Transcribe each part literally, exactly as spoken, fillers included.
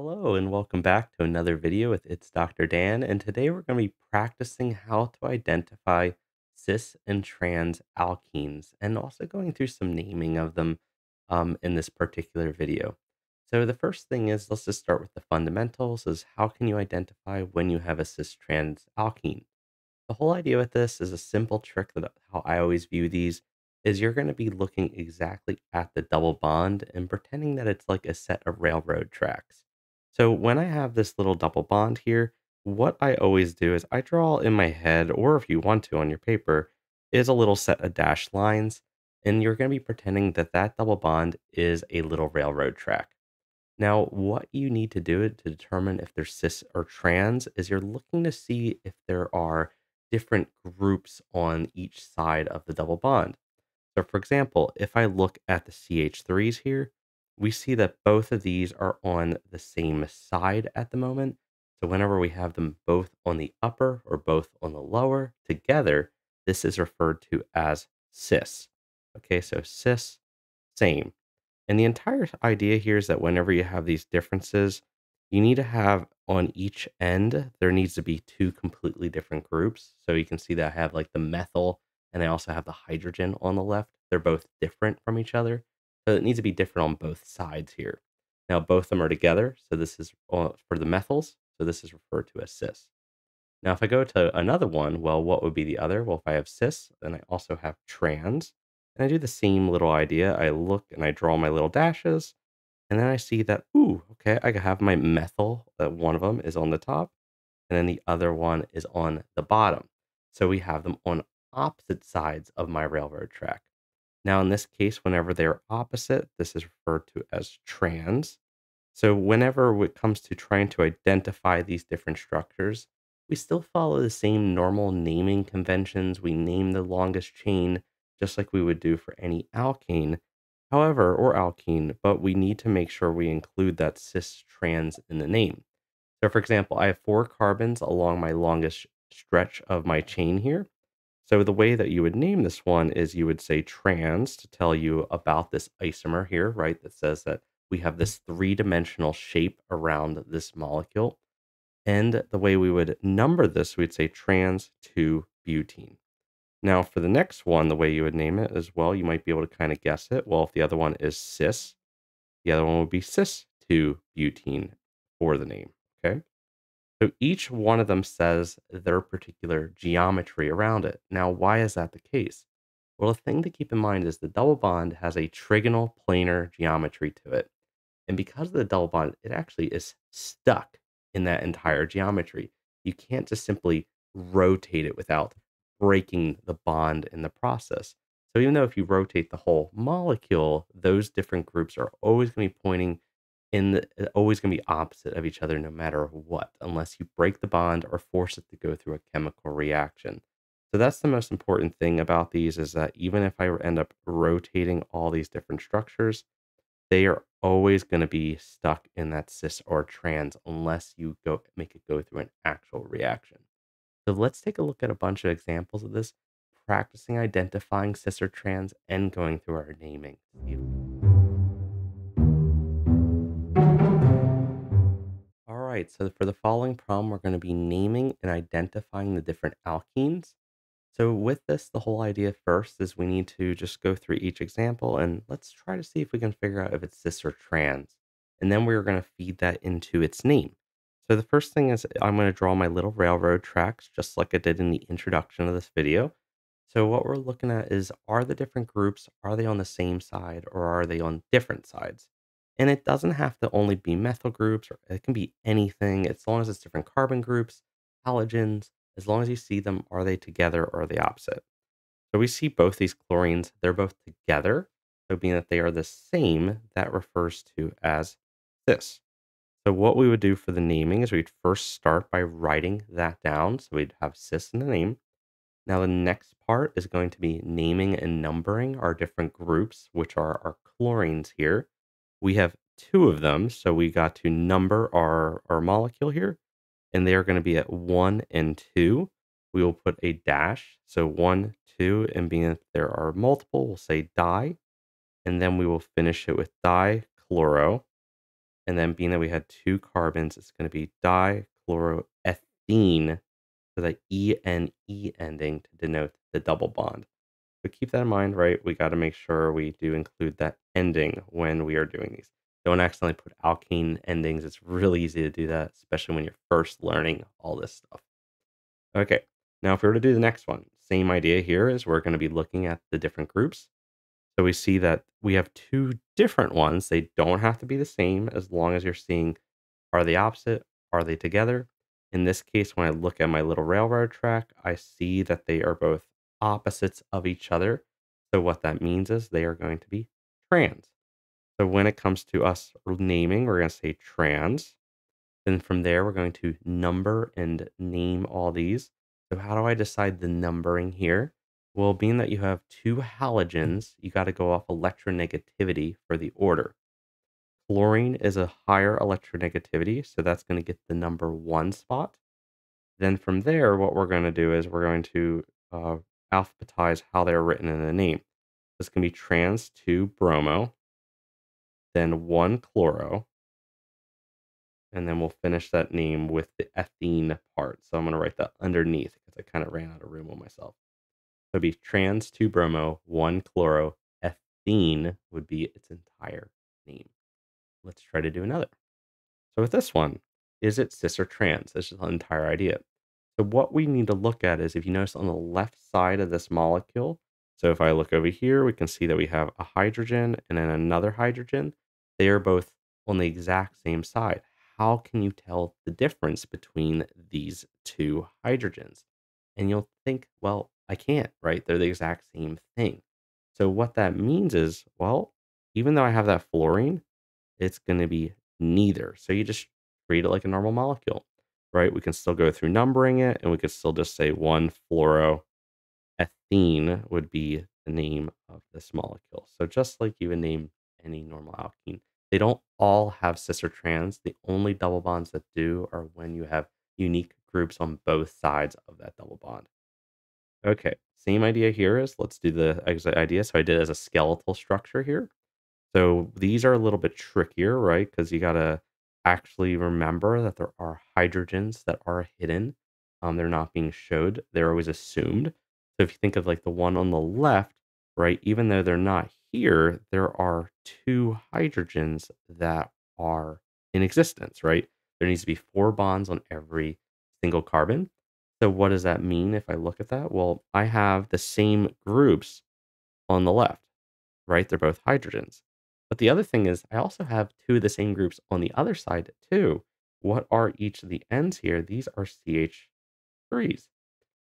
Hello and welcome back to another video with It's Doctor Dan, and today we're going to be practicing how to identify cis and trans alkenes and also going through some naming of them um, in this particular video. So the first thing is, let's just start with the fundamentals, is how can you identify when you have a cis trans alkene? The whole idea with this is a simple trick that how I always view these is you're going to be looking exactly at the double bond and pretending that it's like a set of railroad tracks. So when I have this little double bond here, what I always do is I draw in my head, or if you want to on your paper, is a little set of dashed lines, and you're going to be pretending that that double bond is a little railroad track. Now, what you need to do to determine if they're cis or trans is you're looking to see if there are different groups on each side of the double bond. So for example, if I look at the C H threes here, we see that both of these are on the same side at the moment. So whenever we have them both on the upper or both on the lower together, this is referred to as cis. Okay, so cis, same. And the entire idea here is that whenever you have these differences, you need to have on each end, there needs to be two completely different groups. So you can see that I have like the methyl and I also have the hydrogen on the left. They're both different from each other. So it needs to be different on both sides here. Now, both of them are together. So this is for the methyls. So this is referred to as cis. Now, if I go to another one, well, what would be the other? Well, if I have cis, then I also have trans. And I do the same little idea. I look and I draw my little dashes. And then I see that, ooh, okay, I have my methyl. That one of them is on the top. And then the other one is on the bottom. So we have them on opposite sides of my railroad track. Now, in this case, whenever they're opposite, this is referred to as trans. So whenever it comes to trying to identify these different structures, we still follow the same normal naming conventions. We name the longest chain, just like we would do for any alkane, however, or alkene, but we need to make sure we include that cis trans in the name. So for example, I have four carbons along my longest stretch of my chain here. So the way that you would name this one is you would say trans to tell you about this isomer here, right? That says that we have this three-dimensional shape around this molecule. And the way we would number this, we'd say trans to butene. Now for the next one, the way you would name it as well, you might be able to kind of guess it. Well, if the other one is cis, the other one would be cis to butene for the name, okay? So each one of them says their particular geometry around it. Now, why is that the case? Well, the thing to keep in mind is the double bond has a trigonal planar geometry to it. And because of the double bond, it actually is stuck in that entire geometry. You can't just simply rotate it without breaking the bond in the process. So even though if you rotate the whole molecule, those different groups are always going to be pointing in the, always going to be opposite of each other no matter what, unless you break the bond or force it to go through a chemical reaction. So that's the most important thing about these, is that even if I end up rotating all these different structures, they are always going to be stuck in that cis or trans unless you go make it go through an actual reaction. So let's take a look at a bunch of examples of this, practicing identifying cis or trans and going through our naming. So for the following problem, we're going to be naming and identifying the different alkenes. So with this, the whole idea first is we need to just go through each example and let's try to see if we can figure out if it's cis or trans. And then we're going to feed that into its name. So the first thing is I'm going to draw my little railroad tracks, just like I did in the introduction of this video. So what we're looking at is, are the different groups, are they on the same side or are they on different sides? And it doesn't have to only be methyl groups, or it can be anything, as long as it's different carbon groups, halogens, as long as you see them, are they together or are they opposite? So we see both these chlorines, they're both together. So being that they are the same, that refers to as cis. So what we would do for the naming is we'd first start by writing that down. So we'd have cis in the name. Now the next part is going to be naming and numbering our different groups, which are our chlorines here. We have two of them, so we got to number our, our molecule here, and they are going to be at one and two. We will put a dash, so one, two, and being that there are multiple, we'll say di, and then we will finish it with dichloro. And then being that we had two carbons, it's going to be dichloroethene, so that E N E ending to denote the double bond. So keep that in mind, right? We got to make sure we do include that ending when we are doing these. Don't accidentally put alkane endings. It's really easy to do that, especially when you're first learning all this stuff. Okay, now if we were to do the next one, same idea here is we're going to be looking at the different groups. So we see that we have two different ones. They don't have to be the same as long as you're seeing, are they opposite? Are they together? In this case, when I look at my little railroad track, I see that they are both opposites of each other. So what that means is they are going to be trans. So when it comes to us naming, we're going to say trans. Then from there, we're going to number and name all these. So how do I decide the numbering here? Well, being that you have two halogens, you got to go off electronegativity for the order. Chlorine is a higher electronegativity, so that's going to get the number one spot. Then from there, what we're going to do is we're going to uh, alphabetize how they're written in the name. This can be trans two bromo, then one chloro, and then we'll finish that name with the ethene part. So I'm going to write that underneath because I kind of ran out of room on myself. So it'd be trans two bromo one chloro ethene would be its entire name. Let's try to do another. So with this one, is it cis or trans? This is the entire idea. So what we need to look at is if you notice on the left side of this molecule. So if I look over here, we can see that we have a hydrogen and then another hydrogen. They are both on the exact same side. How can you tell the difference between these two hydrogens? And you'll think, well, I can't, right? They're the exact same thing. So what that means is, well, even though I have that fluorine, it's going to be neither. So you just treat it like a normal molecule, right? We can still go through numbering it, and we could still just say one fluoroethene would be the name of this molecule. So just like you would name any normal alkene, they don't all have cis or trans. The only double bonds that do are when you have unique groups on both sides of that double bond. Okay, same idea here is let's do the exit idea. So I did as a skeletal structure here. So these are a little bit trickier, right? Because you got to actually remember that there are hydrogens that are hidden. Um, they're not being showed. They're always assumed. So if you think of like the one on the left, right? Even though they're not here, there are two hydrogens that are in existence, right? There needs to be four bonds on every single carbon. So what does that mean if I look at that? Well, I have the same groups on the left, right? They're both hydrogens. But the other thing is I also have two of the same groups on the other side too. What are each of the ends here? These are C H threes.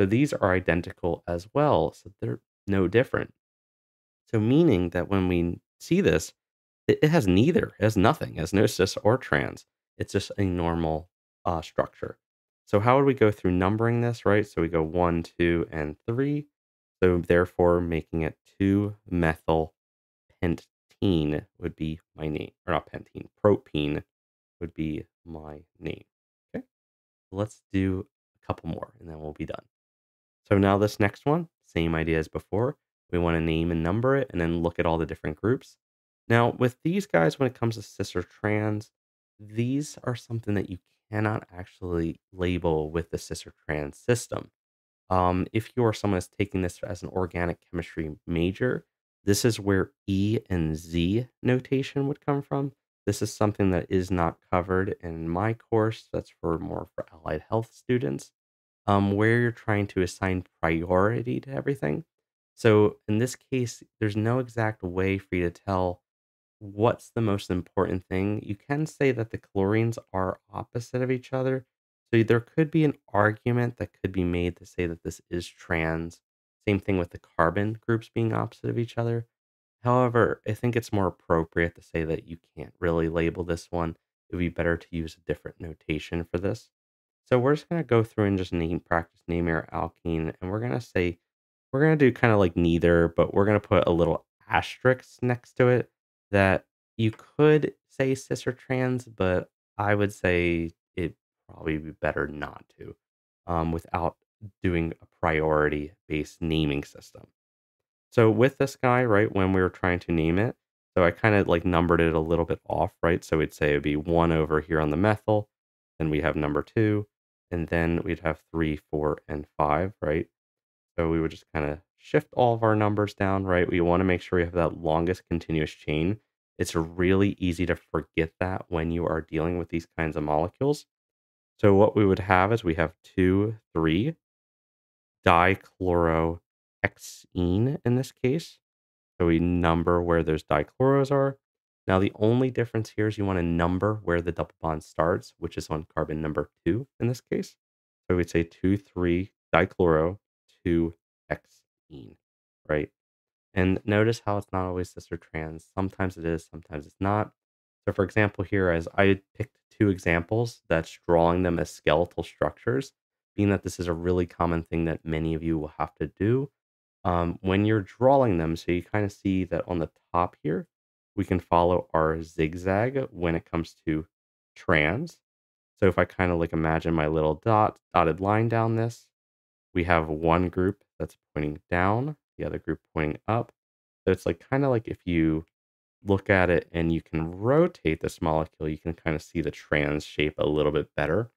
So these are identical as well. So they're no different. So meaning that when we see this, it has neither, it has nothing, it has no cis or trans. It's just a normal uh, structure. So how would we go through numbering this, right? So we go one, two, and three. So therefore making it two methyl pentene would be my name, or not pentene, propene would be my name. Okay, let's do a couple more and then we'll be done. So now this next one, same idea as before. We want to name and number it and then look at all the different groups. Now with these guys, when it comes to cis or trans, these are something that you cannot actually label with the cis or trans system. Um, if you're someone that's taking this as an organic chemistry major, this is where E and Z notation would come from. This is something that is not covered in my course. That's for more for allied health students, um, where you're trying to assign priority to everything. So in this case, there's no exact way for you to tell what's the most important thing. You can say that the chlorines are opposite of each other. So there could be an argument that could be made to say that this is trans. Same thing with the carbon groups being opposite of each other. However, I think it's more appropriate to say that you can't really label this one. It would be better to use a different notation for this. So we're just going to go through and just name practice name our alkene. And we're going to say, we're going to do kind of like neither, but we're going to put a little asterisk next to it. That you could say cis or trans, but I would say it probably be better not to um, without doing a priority based naming system. So with this guy, right, when we were trying to name it, So I kind of like numbered it a little bit off, right? So we'd say it'd be one over here on the methyl, then we have number two, and then we'd have three, four, and five, right? So we would just kind of shift all of our numbers down, right? We want to make sure we have that longest continuous chain. It's really easy to forget that when you are dealing with these kinds of molecules. So what we would have is we have two, three, dichlorohexene in this case. So we number where those dichloros are. Now the only difference here is you want to number where the double bond starts, which is on carbon number two in this case. So we'd say two, three, dichloro, two, hexene, right? And notice how it's not always cis or trans. Sometimes it is, sometimes it's not. So for example here, as I picked two examples, that's drawing them as skeletal structures, being that this is a really common thing that many of you will have to do. Um, when you're drawing them, so you kind of see that on the top here, we can follow our zigzag when it comes to trans. So if I kind of like imagine my little dot, dotted line down this, we have one group that's pointing down, the other group pointing up. So it's like kind of like if you look at it and you can rotate this molecule, you can kind of see the trans shape a little bit better,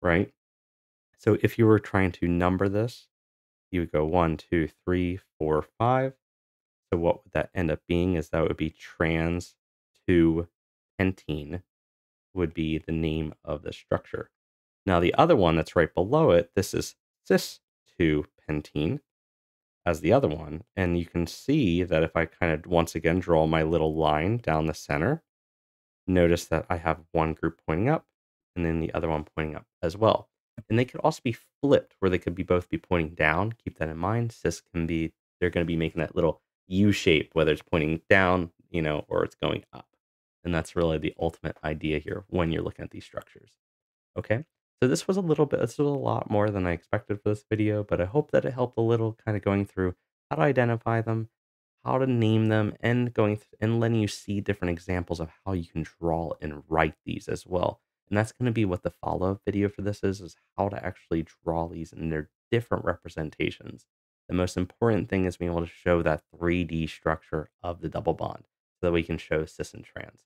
right? So if you were trying to number this, you would go one, two, three, four, five. So what would that end up being is that would be trans two pentene would be the name of the structure. Now the other one that's right below it, this is cis two pentene as the other one. And you can see that if I kind of once again draw my little line down the center, notice that I have one group pointing up and then the other one pointing up as well. And they could also be flipped where they could be both be pointing down. Keep that in mind. Cis can be, they're going to be making that little U shape, whether it's pointing down, you know, or it's going up. And that's really the ultimate idea here when you're looking at these structures. Okay. So this was a little bit, this was a lot more than I expected for this video, but I hope that it helped a little kind of going through how to identify them, how to name them, and going through and letting you see different examples of how you can draw and write these as well. And that's going to be what the follow-up video for this is, is how to actually draw these in their different representations. The most important thing is being able to show that three D structure of the double bond so that we can show cis and trans.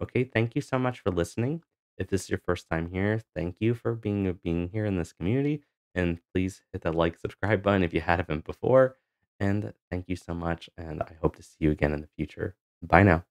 Okay, thank you so much for listening. If this is your first time here, thank you for being, being here in this community. And please hit that like, subscribe button if you hadn't been before. And thank you so much. And I hope to see you again in the future. Bye now.